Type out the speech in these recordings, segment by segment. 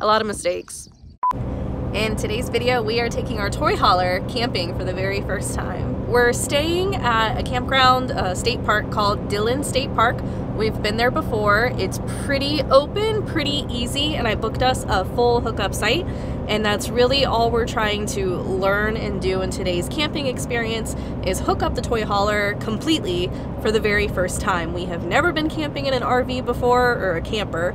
a lot of mistakes. In today's video, we are taking our Toy Hauler camping for the very first time. We're staying at a campground, a state park called Dillon State Park. We've been there before. It's pretty open, pretty easy, and I booked us a full hookup site, and that's really all we're trying to learn and do in today's camping experience is hook up the Toy Hauler completely for the very first time. We have never been camping in an RV before, or a camper.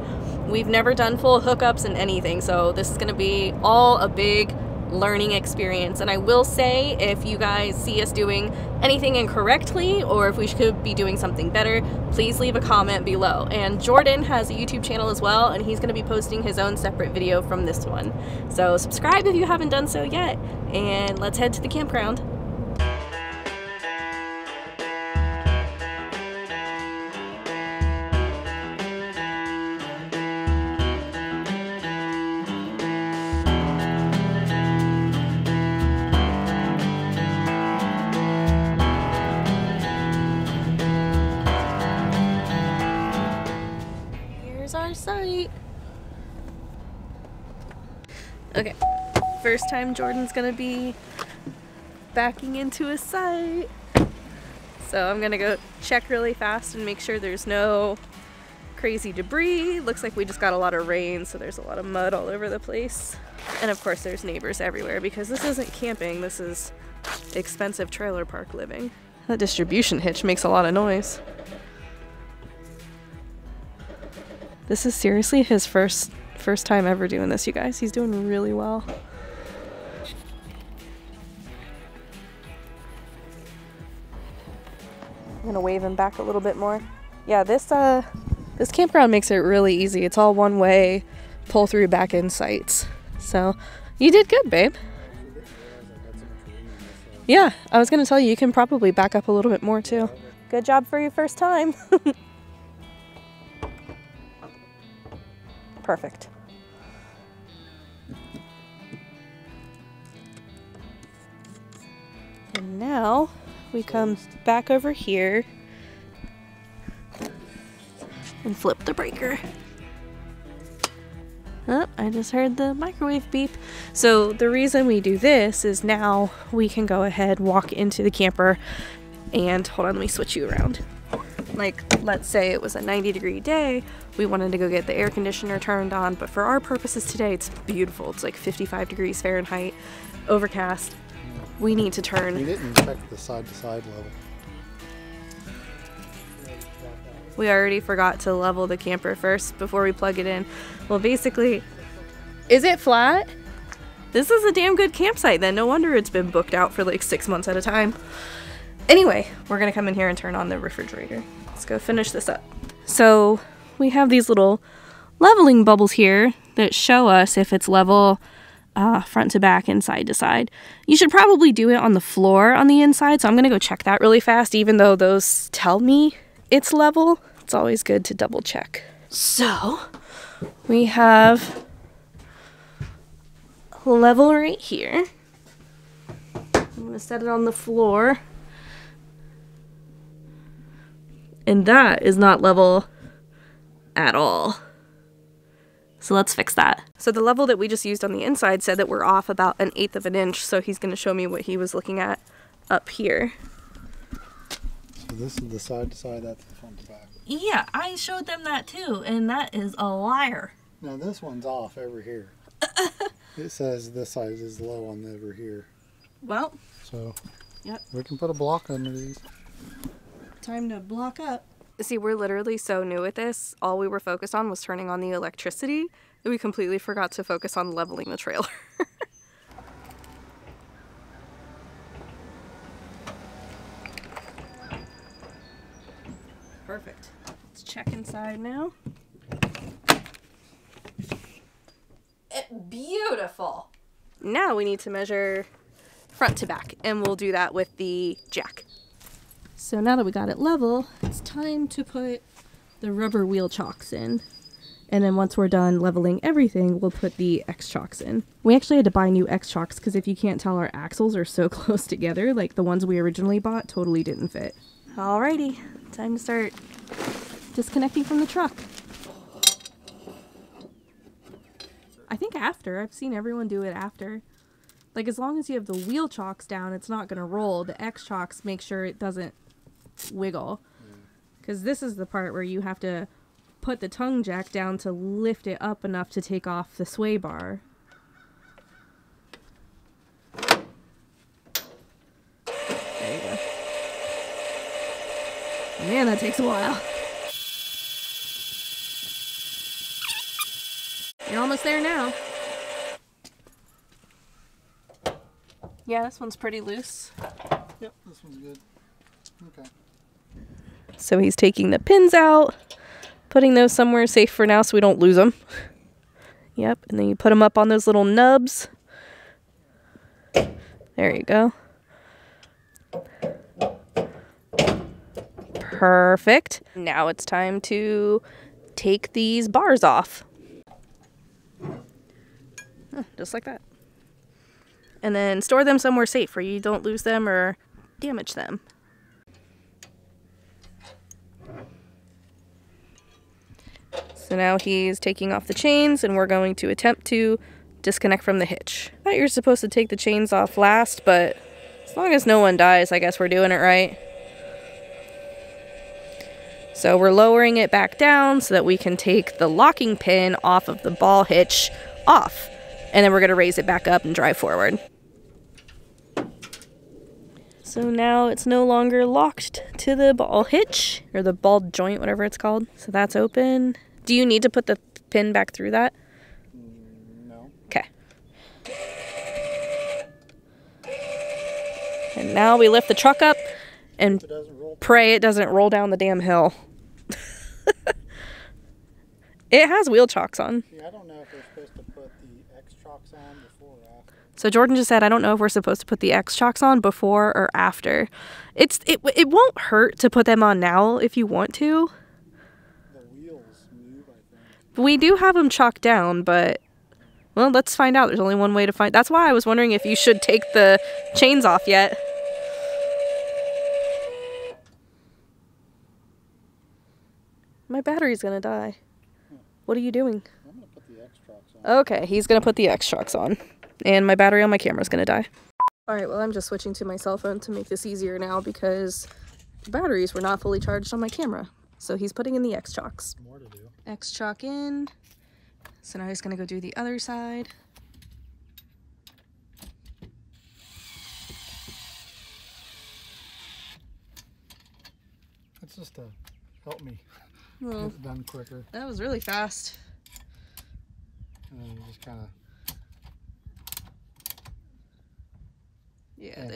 We've never done full hookups and anything, so this is gonna be all a big learning experience. And I will say, if you guys see us doing anything incorrectly or if we could be doing something better, please leave a comment below. And Jordan has a YouTube channel as well, and he's gonna be posting his own separate video from this one. So subscribe if you haven't done so yet, and let's head to the campground. Okay, first time Jordan's gonna be backing into a site. So I'm gonna go check really fast and make sure there's no crazy debris. Looks like we just got a lot of rain, so there's a lot of mud all over the place. And of course there's neighbors everywhere because this isn't camping, this is expensive trailer park living. That distribution hitch makes a lot of noise. This is seriously his first time ever doing this, you guys. He's doing really well. I'm gonna wave him back a little bit more. Yeah, this campground makes it really easy. It's all one way, pull through back in sites. So you did good, babe. Yeah, I was gonna tell you, you can probably back up a little bit more too. Good job for your first time. Perfect. And now we come back over here and flip the breaker. Oh, I just heard the microwave beep. So the reason we do this is now we can go ahead, walk into the camper, and hold on, let me switch you around. Like, let's say it was a 90-degree day, we wanted to go get the air conditioner turned on, but for our purposes today, it's beautiful. It's like 55 degrees Fahrenheit, overcast. We need to turn. We didn't check the side-to-side level. We already forgot to level the camper first before we plug it in. Well, basically, is it flat? This is a damn good campsite then. No wonder it's been booked out for like 6 months at a time. Anyway, we're gonna come in here and turn on the refrigerator. Let's go finish this up. So we have these little leveling bubbles here that show us if it's level front to back and side to side. You should probably do it on the floor on the inside, so I'm gonna go check that really fast, even though those tell me it's level. It's always good to double check. So we have level right here. I'm gonna set it on the floor. And that is not level at all. So let's fix that. So the level that we just used on the inside said that we're off about 1/8 of an inch. So he's gonna show me what he was looking at up here. So this is the side to side, that's the front to back. Yeah, I showed them that too, and that is a liar. Now this one's off over here. It says this size is low on over here. Well. So yep. We can put a block under these. Time to block up. See, we're literally so new at this. All we were focused on was turning on the electricity that we completely forgot to focus on leveling the trailer. Perfect. Let's check inside now. Beautiful. Now we need to measure front to back, and we'll do that with the jack. So now that we got it level, it's time to put the rubber wheel chocks in. And then once we're done leveling everything, we'll put the X chocks in. We actually had to buy new X chocks because if you can't tell, our axles are so close together, like the ones we originally bought totally didn't fit. Alrighty, time to start disconnecting from the truck. I think after. I've seen everyone do it after. Like, as long as you have the wheel chocks down, it's not going to roll. The X chocks make sure it doesn't wiggle. Because this is the part where you have to put the tongue jack down to lift it up enough to take off the sway bar. There you go. Man, that takes a while. You're almost there now. Yeah, this one's pretty loose. Yep, this one's good. Okay. So he's taking the pins out, putting those somewhere safe for now so we don't lose them. Yep, and then you put them up on those little nubs. There you go. Perfect. Now it's time to take these bars off. Huh, just like that. And then store them somewhere safe where you don't lose them or damage them. So now he's taking off the chains and we're going to attempt to disconnect from the hitch. I thought you were supposed to take the chains off last, but as long as no one dies, I guess we're doing it right. So we're lowering it back down so that we can take the locking pin off of the ball hitch off. And then we're going to raise it back up and drive forward. So now it's no longer locked to the ball hitch, or the ball joint, whatever it's called. So that's open. Do you need to put the pin back through that? No. Okay. And now we lift the truck up and pray it doesn't roll down the damn hill. It has wheel chocks on. Yeah, I don't know if they're supposed to put the X chocks on before or after. So Jordan just said, I don't know if we're supposed to put the X chocks on before or after. It won't hurt to put them on now if you want to. The wheels move, I think. We do have them chalked down, but, well, let's find out. There's only one way to find. That's why I was wondering if you should take the chains off yet. My battery's gonna die. What are you doing? I'm gonna put the X-Trocks on. Okay, he's gonna put the X-Trocks on. And my battery on my camera's gonna die. Alright, well, I'm just switching to my cell phone to make this easier now because the batteries were not fully charged on my camera. So he's putting in the X-Trocks. More to do. X-Trock in. So now he's gonna go do the other side. That's just to help me. Well, get it done quicker. That was really fast. And then you just kind of... Yeah,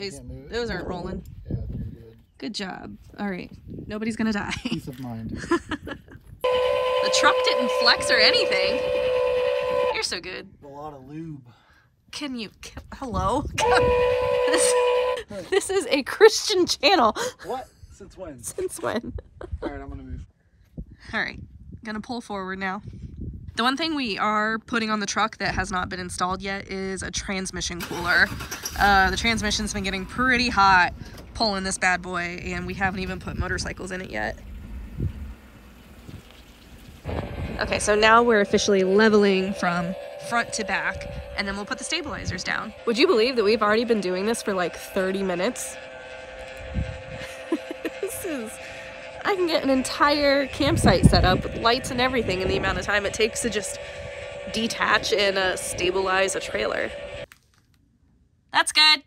those aren't rolling. Yeah, they're good. Good job. All right, nobody's gonna die. Peace of mind. The truck didn't flex or anything. You're so good. A lot of lube. Can you... Hello? This is a Christian channel. What? Since when? Since when? All right, I'm gonna move. Alright, gonna pull forward now. The one thing we are putting on the truck that has not been installed yet is a transmission cooler. The transmission's been getting pretty hot pulling this bad boy, and we haven't even put motorcycles in it yet. Okay, so now we're officially leveling from front to back, and then we'll put the stabilizers down. Would you believe that we've already been doing this for like 30 minutes? This is... I can get an entire campsite set up with lights and everything in the amount of time it takes to just detach and stabilize a trailer. That's good.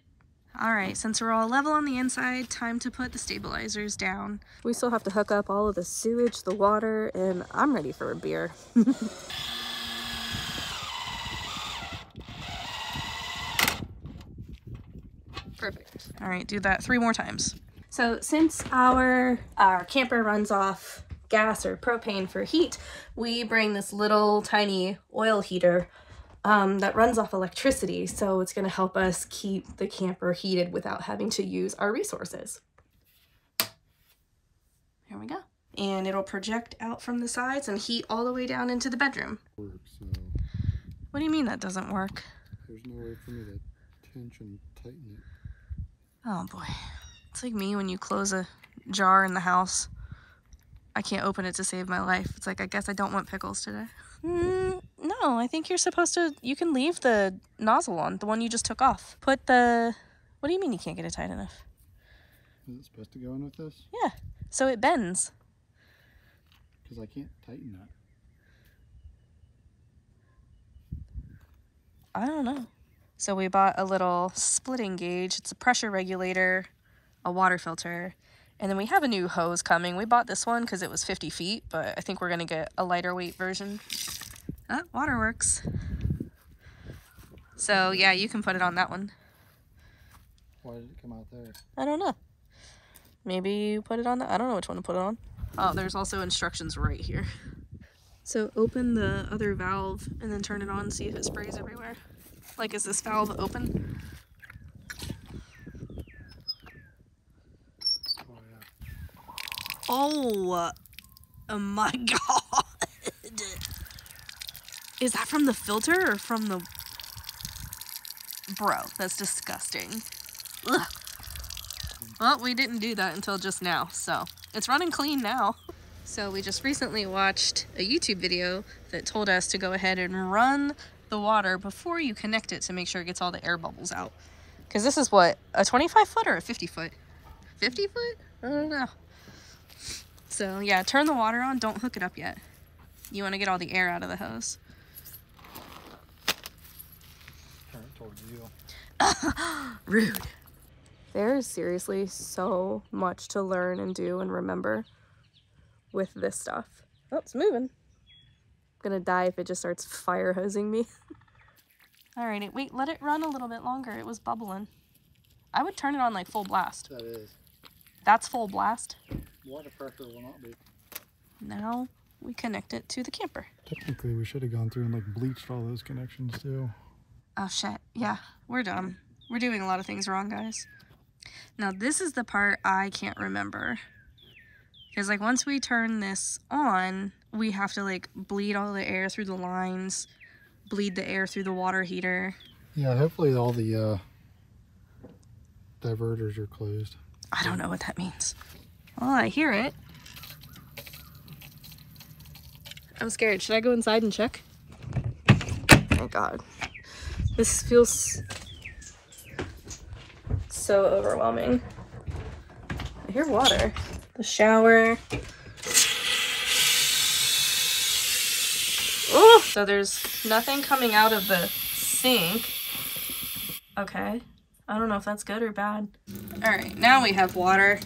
All right, since we're all level on the inside, time to put the stabilizers down. We still have to hook up all of the sewage, the water, and I'm ready for a beer. Perfect. All right, do that 3 more times. So since our camper runs off gas or propane for heat, we bring this little tiny oil heater that runs off electricity. So it's going to help us keep the camper heated without having to use our resources. Here we go. And it'll project out from the sides and heat all the way down into the bedroom. What do you mean that doesn't work? There's no way for me to tension tighten it. Oh boy. It's like me when you close a jar in the house. I can't open it to save my life. It's like, I guess I don't want pickles today. No, No, I think you're supposed to, you can leave the nozzle on, the one you just took off. Put the, what do you mean you can't get it tight enough? Is it supposed to go in with this? Yeah, so it bends. Because I can't tighten that. I don't know. So we bought a little splitting gauge. It's a pressure regulator, a water filter, and then we have a new hose coming. We bought this one because it was 50 feet, but I think we're going to get a lighter weight version. Ah, water works. So, yeah, you can put it on that one. Why did it come out there? I don't know. Maybe you put it on that. I don't know which one to put it on. Oh, there's also instructions right here. So open the other valve and then turn it on and see if it sprays everywhere. Like, is this valve open? Oh, yeah. Oh my God. Is that from the filter or from the... Bro, that's disgusting. Ugh. Well, we didn't do that until just now, so it's running clean now. So we just recently watched a YouTube video that told us to go ahead and run the water before you connect it to make sure it gets all the air bubbles out. Because this is what, a 25 foot or a 50 foot? 50 foot? I don't know. So yeah, turn the water on. Don't hook it up yet. You want to get all the air out of the hose. Turn it towards you. Rude. There is seriously so much to learn and do and remember with this stuff. Oh, it's moving. I'm gonna die if it just starts fire hosing me. All right, wait, let it run a little bit longer. It was bubbling. I would turn it on like full blast. That is. That's full blast? Water pressure will not be. Now we connect it to the camper. Technically, we should have gone through and like bleached all those connections too. Oh shit, yeah, we're dumb. We're doing a lot of things wrong, guys. Now this is the part I can't remember. Because like once we turn this on, we have to like bleed all the air through the lines, bleed the air through the water heater. Yeah, hopefully all the diverters are closed. I don't know what that means. Well, I hear it. I'm scared. Should I go inside and check? Oh God. This feels so overwhelming. I hear water. The shower. Oh! So there's nothing coming out of the sink. Okay. I don't know if that's good or bad. All right, now we have water.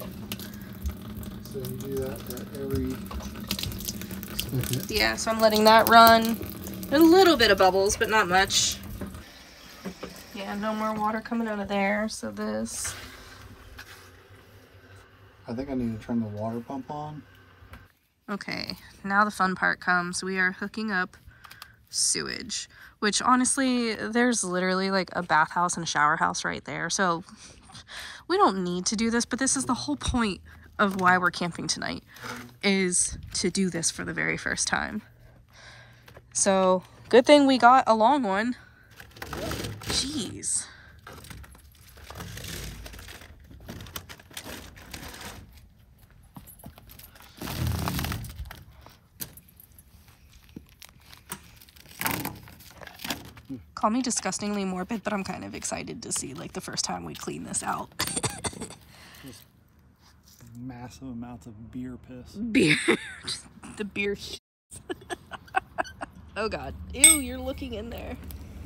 So you do that for every second. Yeah, so I'm letting that run. A little bit of bubbles, but not much. Yeah, no more water coming out of there, so this. I think I need to turn the water pump on. Okay, now the fun part comes. We are hooking up sewage, which honestly, there's literally like a bathhouse and a shower house right there, so we don't need to do this, but this is the whole point of why we're camping tonight, is to do this for the very first time. So, good thing we got a long one. Jeez. Call me disgustingly morbid, but I'm kind of excited to see like the first time we clean this out. Just massive amounts of beer piss. Beer. The beer shit. Oh God. Ew, you're looking in there.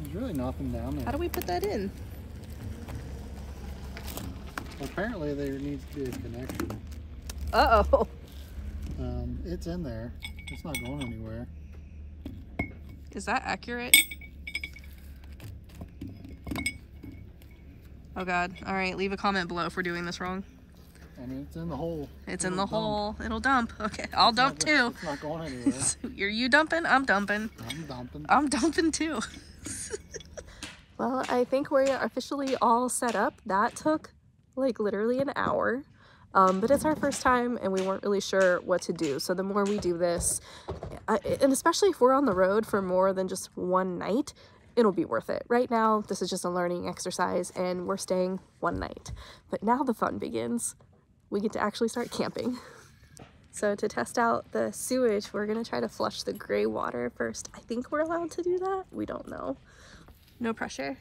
There's really nothing down there. How do we put that in? Well, apparently there needs to be a connection. Uh-oh. It's in there. It's not going anywhere. Is that accurate? Oh God. All right, leave a comment below if we're doing this wrong. I mean, it's in the hole. It's in the hole. It'll dump. Okay, I'll dump too. It's not going anywhere. So are you dumping? I'm dumping. I'm dumping. I'm dumping too. Well, I think we're officially all set up. That took like literally an hour, but it's our first time and we weren't really sure what to do. So the more we do this, and especially if we're on the road for more than just one night, it'll be worth it. Right now, this is just a learning exercise and we're staying one night, but now the fun begins. We get to actually start camping. So to test out the sewage, we're gonna try to flush the gray water first. I think we're allowed to do that. We don't know. No pressure.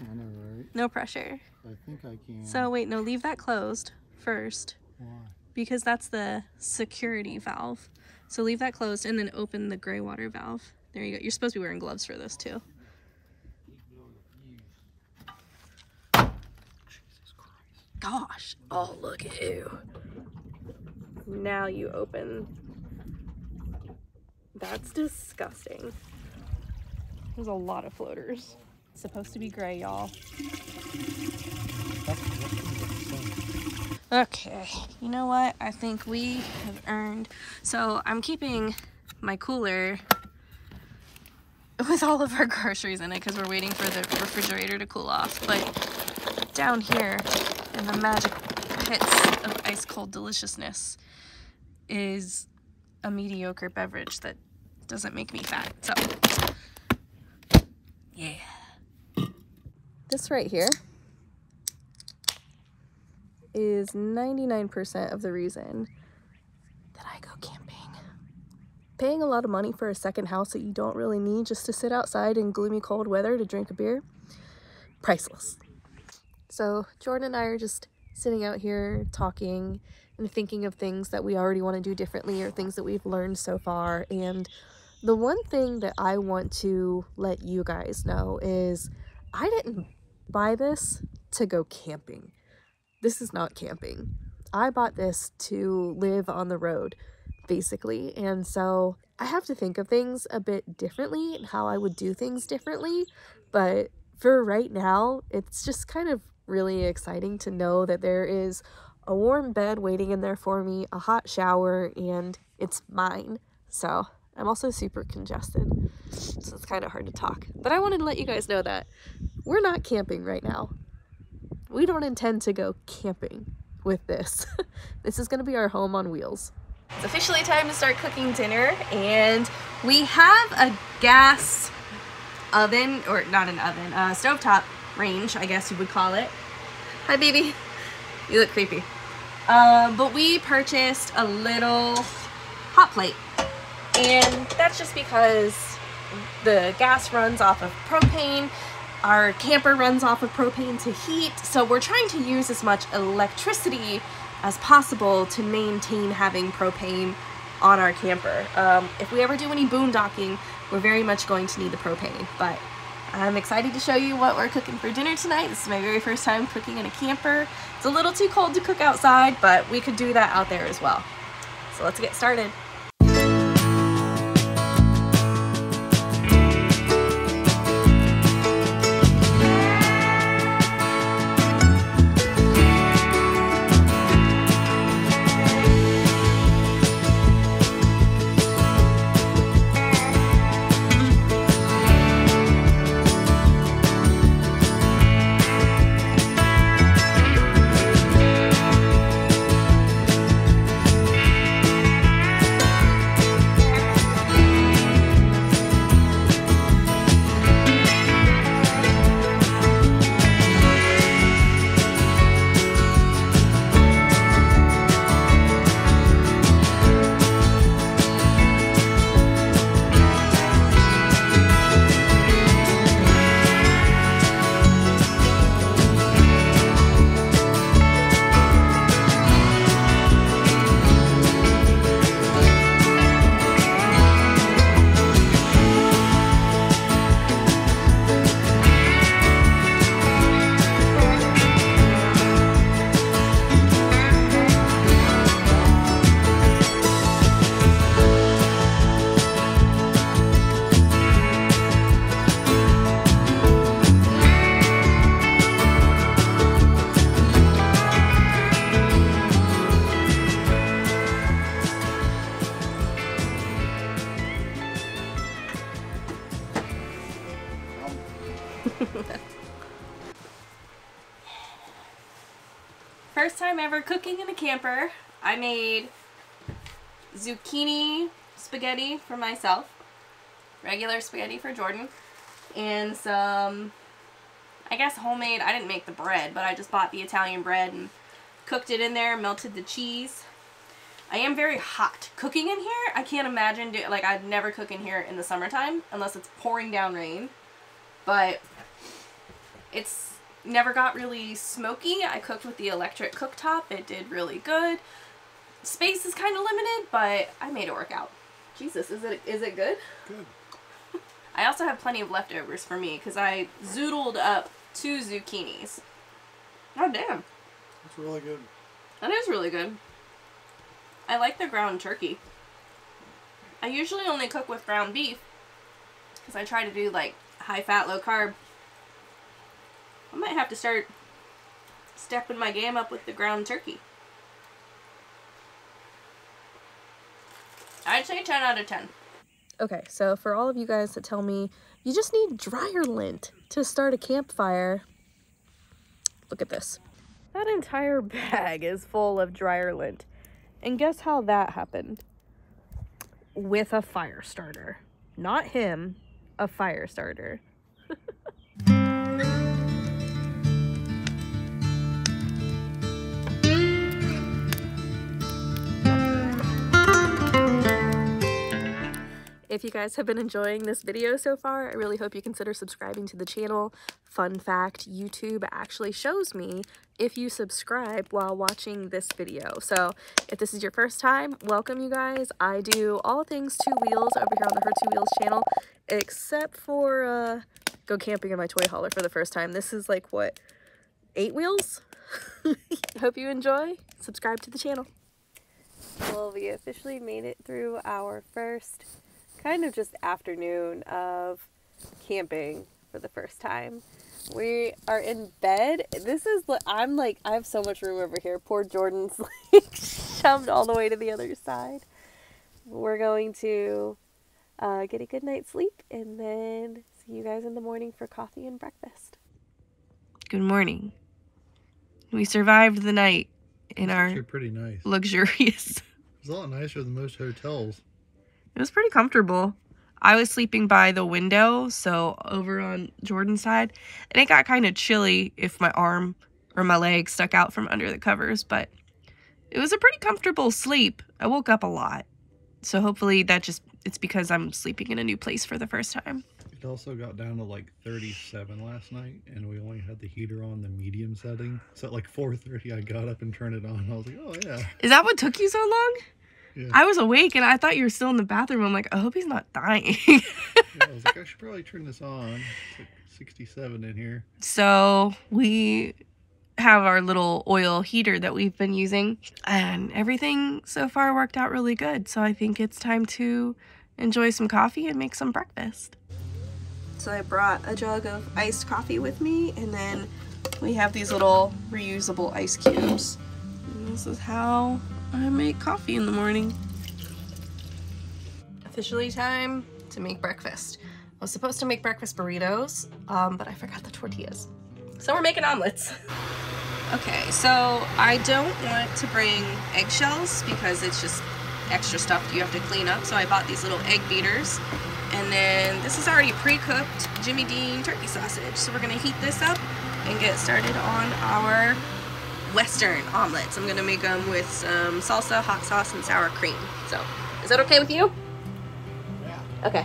I know, right? No pressure. I think I can. So wait, no, leave that closed first. Why? Because that's the security valve. So leave that closed and then open the gray water valve. There you go. You're supposed to be wearing gloves for this too. Jesus Christ. Gosh. Oh, look at you. Now you open. That's disgusting. There's a lot of floaters. It's supposed to be gray, y'all. Okay, you know what? I think we have earned. So I'm keeping my cooler with all of our groceries in it because we're waiting for the refrigerator to cool off. But down here in the magic pits of ice cold deliciousness is a mediocre beverage that doesn't make me fat. So, yeah. This right here is 99% of the reason that I go camping. Paying a lot of money for a second house that you don't really need just to sit outside in gloomy cold weather to drink a beer, priceless. So Jordan and I are just sitting out here talking and thinking of things that we already want to do differently or things that we've learned so far. And the one thing that I want to let you guys know is I didn't buy this to go camping. This is not camping. I bought this to live on the road, basically. And so I have to think of things a bit differently and how I would do things differently. But for right now, it's just kind of really exciting to know that there is a warm bed waiting in there for me, a hot shower, and it's mine. So I'm also super congested, so it's kind of hard to talk. But I wanted to let you guys know that we're not camping right now. We don't intend to go camping with this. This is gonna be our home on wheels. It's officially time to start cooking dinner, and we have a gas oven, or not an oven, a stovetop range, I guess you would call it. Hi, baby. You look creepy. But we purchased a little hot plate, and that's just because the gas runs off of propane. Our camper runs off of propane to heat, so we're trying to use as much electricity as possible to maintain having propane on our camper. If we ever do any boondocking, we're very much going to need the propane, but I'm excited to show you what we're cooking for dinner tonight. This is my very first time cooking in a camper. It's a little too cold to cook outside, but we could do that out there as well. So let's get started. First time ever cooking in a camper. I made zucchini spaghetti for myself, regular spaghetti for Jordan, and some, I guess, homemade. I didn't make the bread, but I just bought the Italian bread and cooked it in there, melted the cheese. I am very hot. Cooking in here, I can't imagine, like, I'd never cook in here in the summertime unless it's pouring down rain. But it's never got really smoky. I cooked with the electric cooktop. It did really good. Space is kind of limited, but I made it work out. Jesus, is it good? Good. I also have plenty of leftovers for me because I zoodled up 2 zucchinis. Oh, damn. That's really good. That is really good. I like the ground turkey. I usually only cook with ground beef because I try to do, like, high fat, low carb. I might have to start stepping my game up with the ground turkey. I'd say 10 out of 10. Okay, so for all of you guys that tell me you just need dryer lint to start a campfire, look at this. That entire bag is full of dryer lint. And guess how that happened? With a fire starter. Not him, a fire starter. If you guys have been enjoying this video so far, I really hope you consider subscribing to the channel. Fun fact, YouTube actually shows me if you subscribe while watching this video. So if this is your first time, welcome you guys. I do all things two wheels over here on the Her Two Wheels channel, except for go camping in my toy hauler for the first time. This is like, what, 8 wheels? Hope you enjoy. Subscribe to the channel. Well, we officially made it through our first kind of just afternoon of camping for the first time. We are in bed. This is, I'm like, I have so much room over here. Poor Jordan's like shoved all the way to the other side. We're going to get a good night's sleep and then see you guys in the morning for coffee and breakfast. Good morning. We survived the night in our pretty nice, luxurious. It's a lot nicer than most hotels. It was pretty comfortable. I was sleeping by the window, so over on Jordan's side. And it got kind of chilly if my arm or my leg stuck out from under the covers, but it was a pretty comfortable sleep. I woke up a lot. So hopefully that just, it's because I'm sleeping in a new place for the first time. It also got down to like 37 last night, and we only had the heater on the medium setting. So at like 4:30, I got up and turned it on. I was like, oh yeah. Is that what took you so long? Yeah. I was awake and I thought you were still in the bathroom. I'm like, I hope he's not dying. Yeah, I was like, I should probably turn this on. It's like 67 in here. So we have our little oil heater that we've been using, and everything so far worked out really good. So I think it's time to enjoy some coffee and make some breakfast. So I brought a jug of iced coffee with me, and then we have these little reusable ice cubes. And this is how I make coffee in the morning. Officially time to make breakfast. I was supposed to make breakfast burritos, but I forgot the tortillas. So we're making omelets. Okay, so I don't want to bring eggshells because it's just extra stuff you have to clean up. So I bought these little egg beaters. And then this is already pre-cooked Jimmy Dean turkey sausage. So we're gonna heat this up and get started on our Western omelets. I'm gonna make them with some salsa, hot sauce, and sour cream. So, is that okay with you? Yeah. Okay.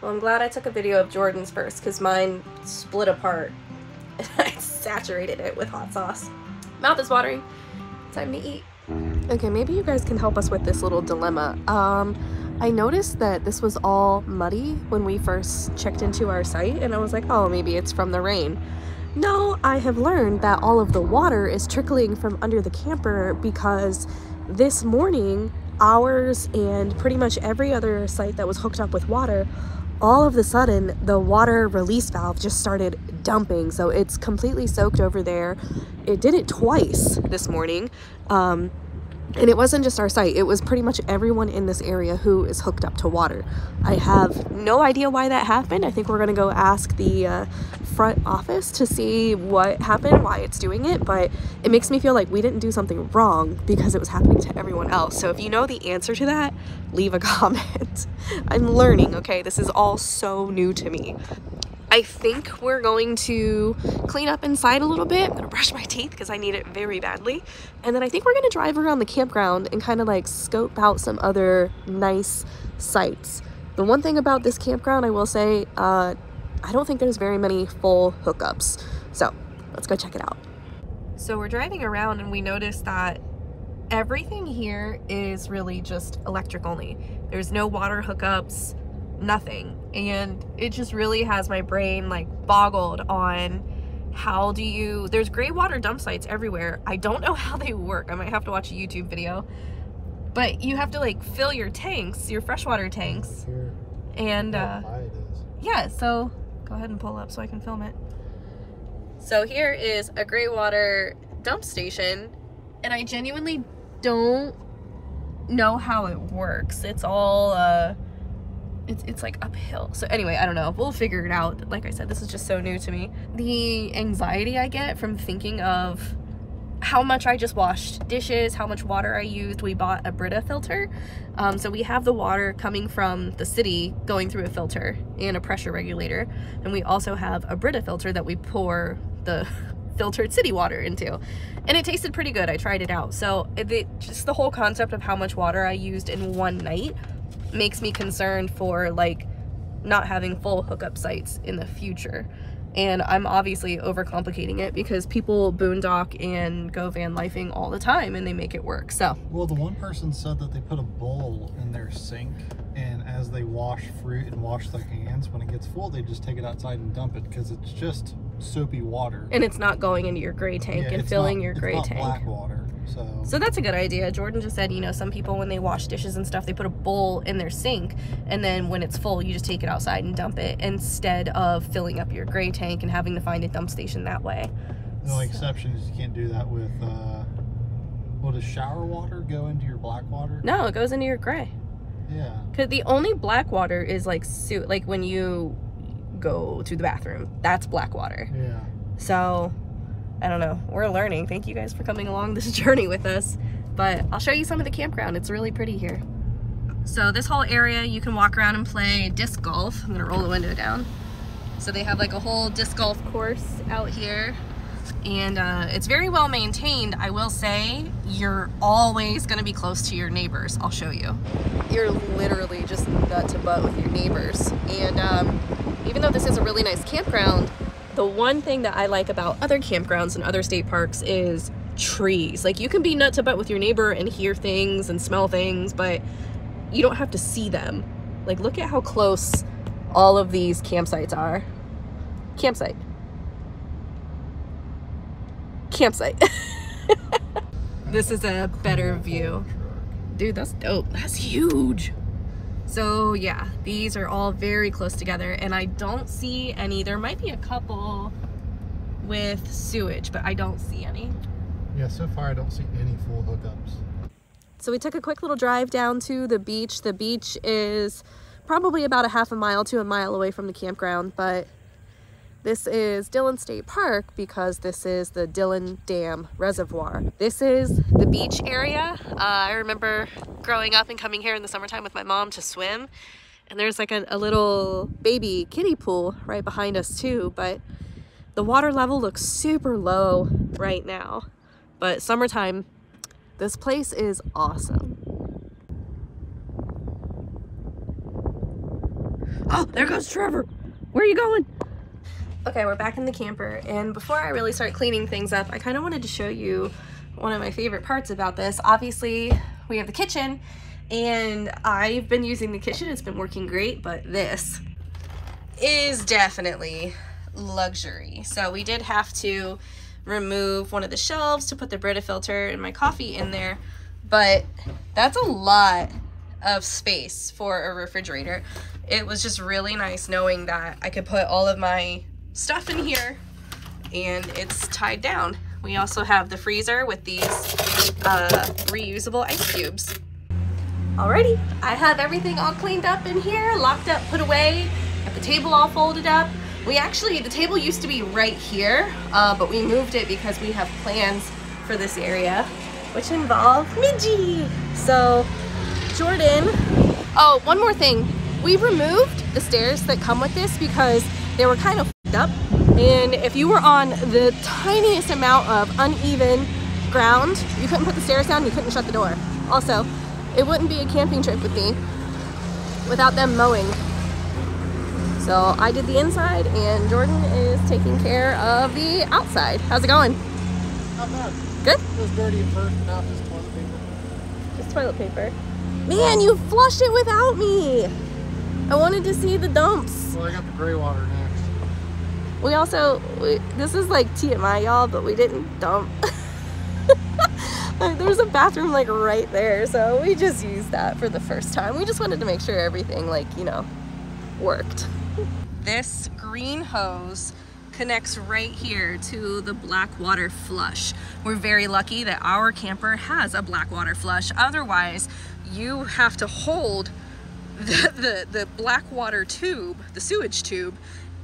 Well, I'm glad I took a video of Jordan's first because mine split apart. Saturated it with hot sauce. Mouth is watering. Time to eat. Okay, maybe you guys can help us with this little dilemma. I noticed that this was all muddy when we first checked into our site, and I was like, oh, maybe it's from the rain. No, I have learned that all of the water is trickling from under the camper because this morning, ours and pretty much every other site that was hooked up with water, all of a sudden the water release valve just started dumping, so it's completely soaked over there. It did it twice this morning, And it wasn't just our site, it was pretty much everyone in this area who is hooked up to water. I have no idea why that happened. I think we're going to go ask the front office to see what happened, why it's doing it, but it makes me feel like we didn't do something wrong because it was happening to everyone else. So if you know the answer to that, leave a comment. I'm learning, okay? This is all so new to me. I think we're going to clean up inside a little bit. I'm gonna brush my teeth because I need it very badly. And then I think we're gonna drive around the campground and kind of like scope out some other nice sites. The one thing about this campground, I will say, I don't think there's very many full hookups. So let's go check it out. So we're driving around and we noticed that everything here is really just electric only. There's no water hookups, nothing. And it just really has my brain like boggled on how do you, there's gray water dump sites everywhere. I don't know how they work. I might have to watch a YouTube video, but you have to like fill your tanks, your freshwater tanks. And yeah, so go ahead and pull up so I can film it. So here is a gray water dump station, and I genuinely don't know how it works. It's all it's like uphill. So anyway, I don't know, we'll figure it out. Like I said, this is just so new to me. The anxiety I get from thinking of how much I just washed dishes, how much water I used. We bought a Brita filter. So we have the water coming from the city going through a filter and a pressure regulator. And we also have a Brita filter that we pour the filtered city water into. And it tasted pretty good. I tried it out. So just the whole concept of how much water I used in one night makes me concerned for like not having full hookup sites in the future. And I'm obviously overcomplicating it because people boondock and go van lifing all the time and they make it work. So, well, the one person said that they put a bowl in their sink, and as they wash fruit and wash their hands, when it gets full, they just take it outside and dump it because it's just soapy water and it's not going into your gray tank. Yeah, and filling your gray tank. Black water. So that's a good idea. Jordan just said, you know, some people when they wash dishes and stuff, they put a bowl in their sink, and then when it's full, you just take it outside and dump it instead of filling up your gray tank and having to find a dump station that way. The only exception is you can't do that with, well, does shower water go into your black water? No, it goes into your gray. Yeah. Because the only black water is like when you go to the bathroom, that's black water. Yeah. So I don't know, we're learning. Thank you guys for coming along this journey with us, but I'll show you some of the campground. It's really pretty here. So this whole area, you can walk around and play disc golf. I'm gonna roll the window down. So they have like a whole disc golf course out here, and it's very well maintained. I will say you're always gonna be close to your neighbors. I'll show you. You're literally just nut to butt with your neighbors. And even though this is a really nice campground, the one thing that I like about other campgrounds and other state parks is trees. Like, you can be nut to butt with your neighbor and hear things and smell things, but you don't have to see them. Like, look at how close all of these campsites are. Campsite. Campsite. This is a better view. Dude, that's dope. That's huge. So yeah, these are all very close together, and I don't see any. There might be a couple with sewage, but I don't see any. Yeah, so far I don't see any full hookups. So we took a quick little drive down to the beach. The beach is probably about a half a mile to a mile away from the campground, but this is Dillon State Park because this is the Dillon Dam Reservoir. This is the beach area. I remember growing up and coming here in the summertime with my mom to swim, and there's like a little baby kiddie pool right behind us too, but the water level looks super low right now. But summertime, this place is awesome. Oh, there goes Trevor. Where are you going? Okay, we're back in the camper, and before I really start cleaning things up, I kind of wanted to show you one of my favorite parts about this. Obviously, we have the kitchen, and I've been using the kitchen. It's been working great, but this is definitely luxury. So we did have to remove one of the shelves to put the Brita filter and my coffee in there, but that's a lot of space for a refrigerator. It was just really nice knowing that I could put all of my stuff in here and it's tied down. We also have the freezer with these reusable ice cubes. Alrighty, I have everything all cleaned up in here, locked up, put away, got the table all folded up. We actually, the table used to be right here, but we moved it because we have plans for this area, which involve Midgie. So, Jordan. Oh, one more thing. We removed the stairs that come with this because they were kind of f***ed up. And if you were on the tiniest amount of uneven ground, you couldn't put the stairs down, you couldn't shut the door. Also, it wouldn't be a camping trip with me without them mowing. So I did the inside and Jordan is taking care of the outside. How's it going? Not bad. Good? It was dirty at first, now just toilet paper. Just toilet paper. Man, you flushed it without me! I wanted to see the dumps. Well, I got the gray water now. We also, this is like TMI, y'all, but we didn't dump. There's a bathroom like right there, so we just used that for the first time. We just wanted to make sure everything like, you know, worked. This green hose connects right here to the black water flush. We're very lucky that our camper has a black water flush. Otherwise, you have to hold the black water tube, the sewage tube,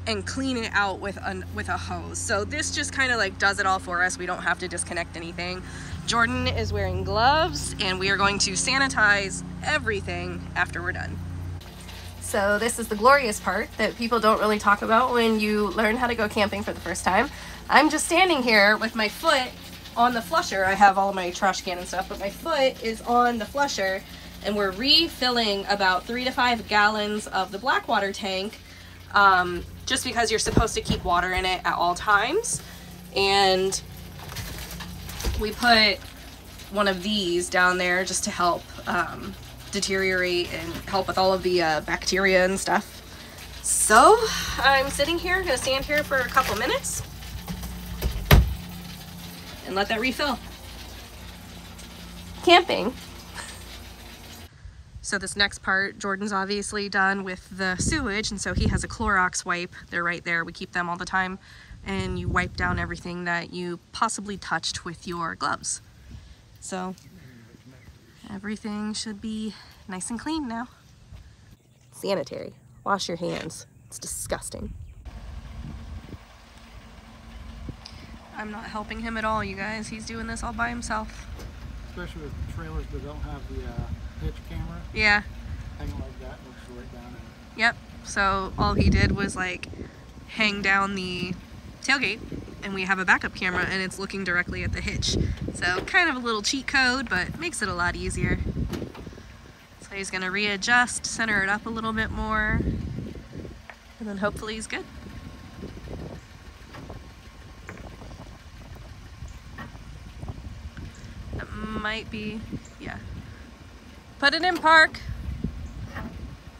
and clean it out with a hose. So this just kind of like does it all for us. We don't have to disconnect anything. Jordan is wearing gloves and we are going to sanitize everything after we're done. So this is the glorious part that people don't really talk about when you learn how to go camping for the first time. I'm just standing here with my foot on the flusher. I have all my trash can and stuff, but my foot is on the flusher and we're refilling about 3 to 5 gallons of the black water tank. Just because you're supposed to keep water in it at all times. And we put one of these down there just to help deteriorate and help with all of the bacteria and stuff. So I'm sitting here, gonna stand here for a couple minutes and let that refill. Camping. So this next part, Jordan's obviously done with the sewage, and so he has a Clorox wipe. They're right there. We keep them all the time. And you wipe down everything that you possibly touched with your gloves. So everything should be nice and clean now. Sanitary. Wash your hands. It's disgusting. I'm not helping him at all, you guys. He's doing this all by himself. Especially with trailers that don't have the pitch camera. Yeah. Hang like that, looks right down in. Yep. So all he did was like hang down the tailgate, and we have a backup camera, and it's looking directly at the hitch. So kind of a little cheat code, but makes it a lot easier. So he's gonna readjust, center it up a little bit more, and then hopefully he's good. Might be, yeah. Put it in park.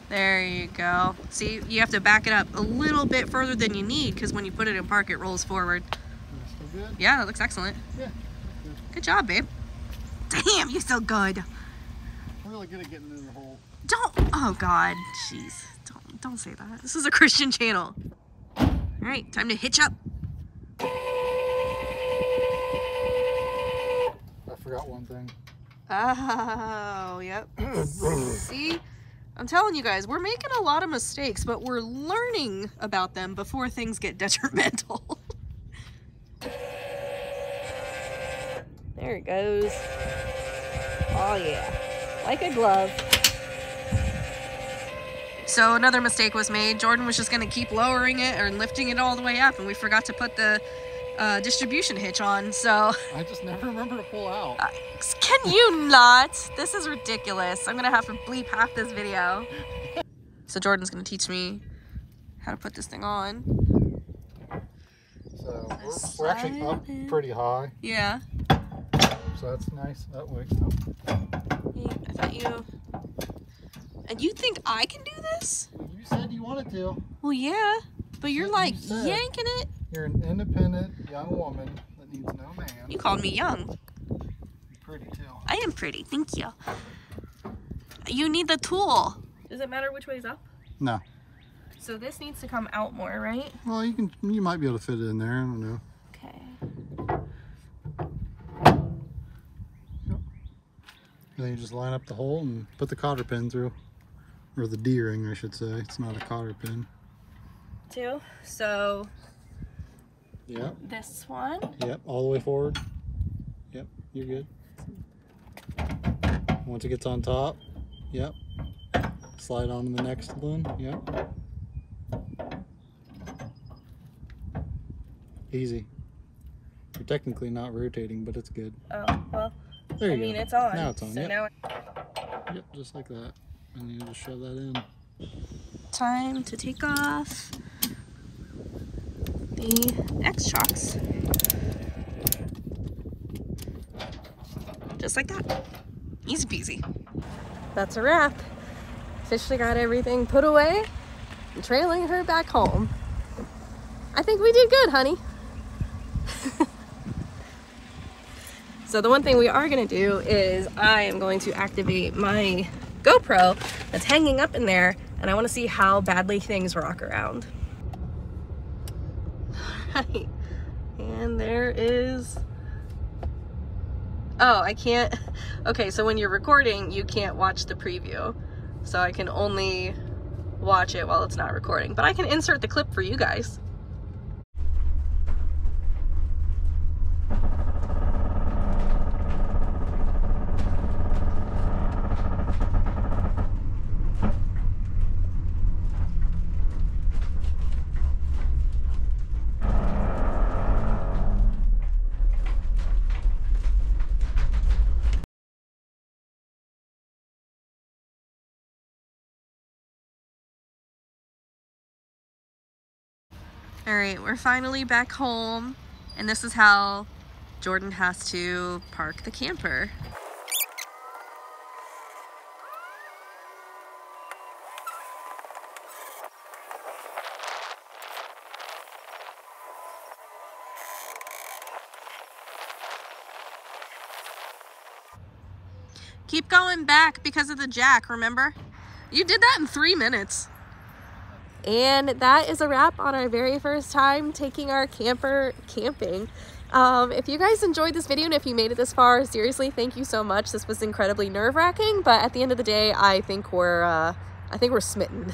There you go. See, you have to back it up a little bit further than you need because when you put it in park, it rolls forward. That's still good. Yeah, that looks excellent. Yeah. Good job, babe. Damn, you're so good. I'm really good at getting in the hole. Don't. Oh God, jeez. Don't say that. This is a Christian channel. All right, time to hitch up. I forgot one thing. Oh, yep. See? I'm telling you guys, we're making a lot of mistakes, but we're learning about them before things get detrimental. There it goes. Oh, yeah. Like a glove. So another mistake was made. Jordan was just going to keep lowering it and lifting it all the way up, and we forgot to put the distribution hitch on, so I just never remember to pull out. Can you not? This is ridiculous. I'm gonna have to bleep half this video. So Jordan's gonna teach me how to put this thing on. So we're actually up pretty high. Yeah. So that's nice. That works. Yeah, I thought you. And you think I can do this? You said you wanted to. Well, yeah, but you're like yanking it. You're an independent young woman that needs no man. You called me young. You're pretty too. I am pretty, thank you. You need the tool. Does it matter which way is up? No. So this needs to come out more, right? Well, you might be able to fit it in there. I don't know. Okay. Then you just line up the hole and put the cotter pin through, or the D-ring I should say. It's not a cotter pin. Two. So. Yep. This one. Yep. All the way forward. Yep. You're good. Once it gets on top. Yep. Slide on to the next one. Yep. Easy. You're technically not rotating, but it's good. Oh well. There you go. I mean, it's on. Now it's on. So yep. Now yep, just like that. And you just shove that in. Time to take off the X-Shocks. Just like that. Easy peasy. That's a wrap. Officially got everything put away. I'm trailing her back home. I think we did good, honey. So the one thing we are going to do is I am going to activate my GoPro that's hanging up in there, and I want to see how badly things rock around. Alright, and there is... Oh, I can't... Okay, so when you're recording, you can't watch the preview. So I can only watch it while it's not recording. But I can insert the clip for you guys. All right, we're finally back home, and this is how Jordan has to park the camper. Keep going back because of the jack, remember? You did that in 3 minutes. And that is a wrap on our very first time taking our camper camping. If you guys enjoyed this video and if you made it this far, seriously, thank you so much. This was incredibly nerve-wracking, but at the end of the day, I think we're smitten.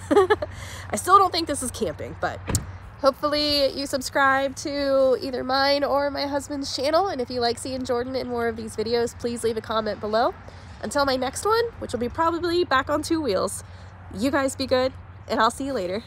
I still don't think this is camping, but hopefully you subscribe to either mine or my husband's channel. And if you like seeing Jordan in more of these videos, please leave a comment below. Until my next one, which will be probably back on two wheels. You guys be good, and I'll see you later.